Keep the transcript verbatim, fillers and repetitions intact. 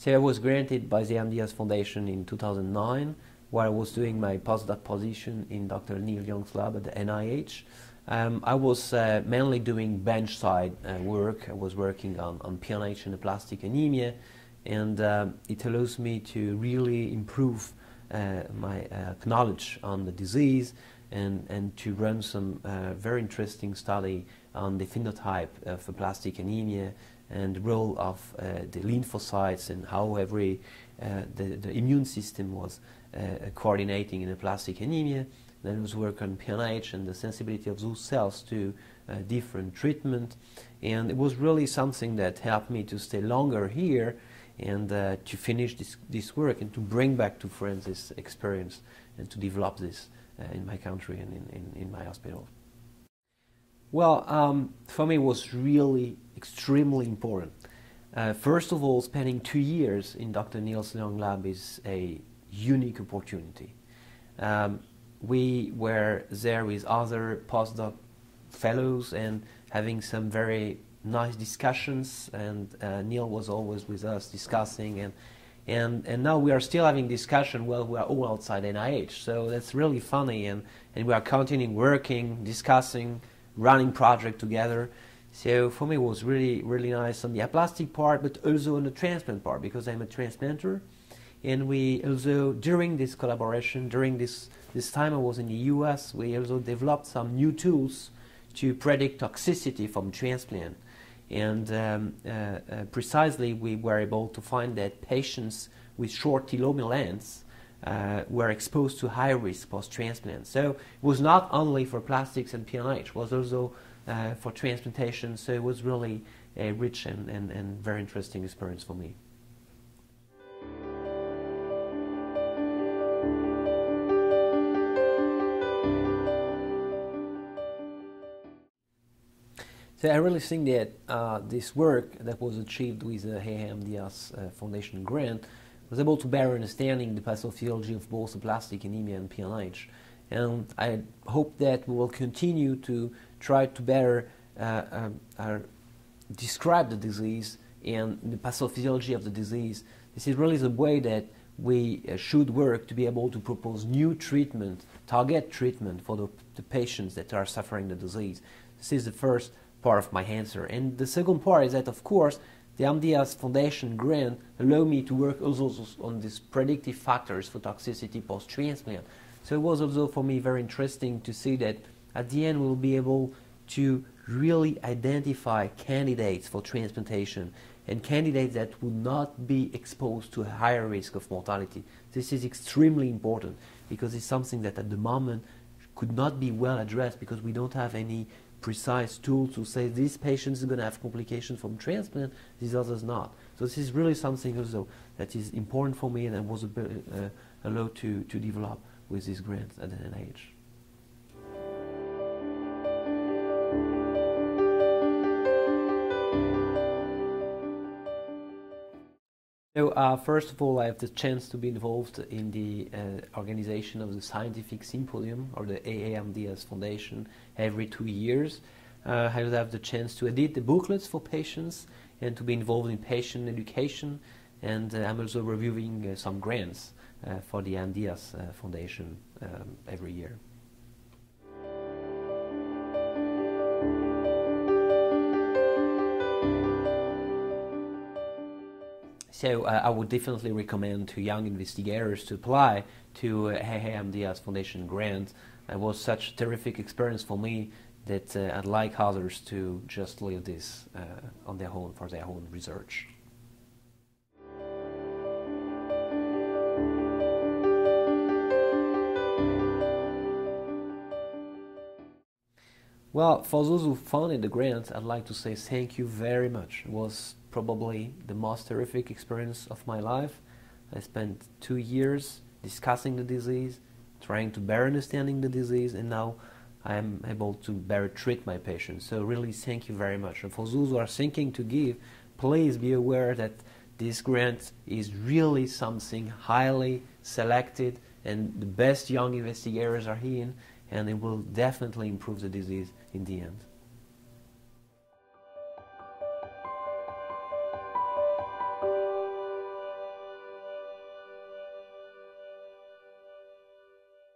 So I was granted by the A A M D S Foundation in two thousand nine, where I was doing my postdoc position in Doctor Neal Young's lab at the N I H. Um, I was uh, mainly doing bench side uh, work. I was working on, on P N H and aplastic anemia, and uh, it allows me to really improve uh, my uh, knowledge on the disease and, and to run some uh, very interesting study on the phenotype of aplastic anemia and the role of uh, the lymphocytes and how every uh, the, the immune system was uh, coordinating in aplastic anemia. Then it was work on P N H and the sensibility of those cells to uh, different treatment. And it was really something that helped me to stay longer here and uh, to finish this, this work and to bring back to France this experience and to develop this uh, in my country and in, in, in my hospital. Well, um, for me it was really extremely important. Uh, first of all, spending two years in Doctor Neal Young's lab is a unique opportunity. Um, we were there with other postdoc fellows and having some very nice discussions, and uh, Neal was always with us discussing, and, and, and now we are still having discussion while we are all outside N I H, so that's really funny, and, and we are continuing working, discussing, running project together. So for me it was really, really nice on the aplastic part, but also on the transplant part, because I'm a transplanter. And we also, during this collaboration, during this, this time I was in the U S, we also developed some new tools to predict toxicity from transplant. And um, uh, uh, precisely we were able to find that patients with short telomere lengths uh, were exposed to high risk post-transplant. So it was not only for plastics and P N H, it was also uh, for transplantation, so it was really a rich and, and, and very interesting experience for me. So I really think that uh, this work that was achieved with the A A M D S uh, Foundation grant was able to better understanding the pathophysiology of both aplastic anemia and P N H. And I hope that we will continue to try to better uh, uh, uh, describe the disease and the pathophysiology of the disease. This is really the way that we uh, should work to be able to propose new treatment, target treatment for the, the patients that are suffering the disease. This is the first part of my answer. And the second part is that, of course, the A A M D S Foundation grant allowed me to work also on these predictive factors for toxicity post-transplant. So it was also for me very interesting to see that at the end we'll be able to really identify candidates for transplantation and candidates that would not be exposed to a higher risk of mortality. This is extremely important because it's something that at the moment could not be well addressed because we don't have any precise tool to say these patients are going to have complications from transplant, these others not. So this is really something also that is important for me and I was a bit, uh, allowed to, to develop with these grants at the N I H. So uh, first of all, I have the chance to be involved in the uh, organization of the Scientific Symposium or the A A M D S Foundation every two years. Uh, I will have the chance to edit the booklets for patients and to be involved in patient education, and uh, I'm also reviewing uh, some grants uh, for the A A M D S uh, Foundation um, every year. So uh, I would definitely recommend to young investigators to apply to uh, A A M D S Foundation grant. It was such a terrific experience for me that uh, I'd like others to just leave this uh, on their own for their own research. Well, for those who funded the grant, I'd like to say thank you very much. It was probably the most terrific experience of my life. I spent two years discussing the disease, trying to better understanding the disease, and now I'm able to better treat my patients. So really thank you very much. And for those who are thinking to give, please be aware that this grant is really something highly selected and the best young investigators are in, and it will definitely improve the disease in the end.